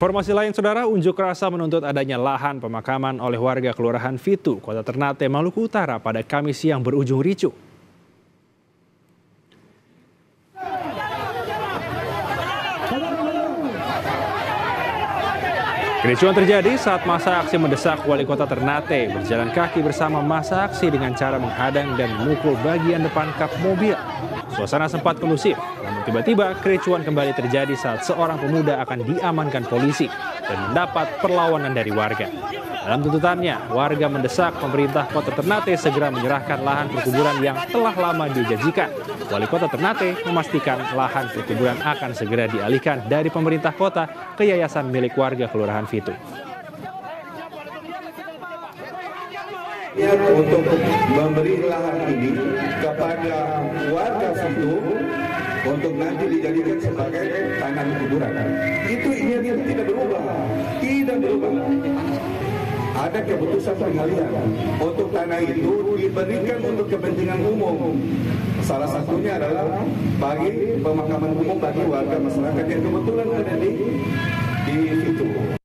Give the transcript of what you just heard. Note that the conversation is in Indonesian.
Informasi lain, saudara, unjuk rasa menuntut adanya lahan pemakaman oleh warga Kelurahan Fitu, Kota Ternate, Maluku Utara pada Kamis siang berujung ricuh. Kericuhan terjadi saat massa aksi mendesak wali kota Ternate berjalan kaki bersama massa aksi dengan cara menghadang dan memukul bagian depan kap mobil. Suasana sempat kondusif, namun tiba-tiba kericuhan kembali terjadi saat seorang pemuda akan diamankan polisi dan mendapat perlawanan dari warga. Dalam tuntutannya, warga mendesak pemerintah kota Ternate segera menyerahkan lahan perkuburan yang telah lama dijanjikan. Wali kota Ternate memastikan lahan perkuburan akan segera dialihkan dari pemerintah kota ke yayasan milik warga Kelurahan Fitu. Untuk memberi lahan ini kepada warga Fitu untuk nanti dijadikan sebagai tanah kuburan. Itu intinya tidak berubah, tidak berubah. Ada keputusan pengalihan untuk tanah itu diberikan untuk kepentingan umum. Salah satunya adalah bagi pemakaman umum bagi warga masyarakat yang kebetulan ada di situ.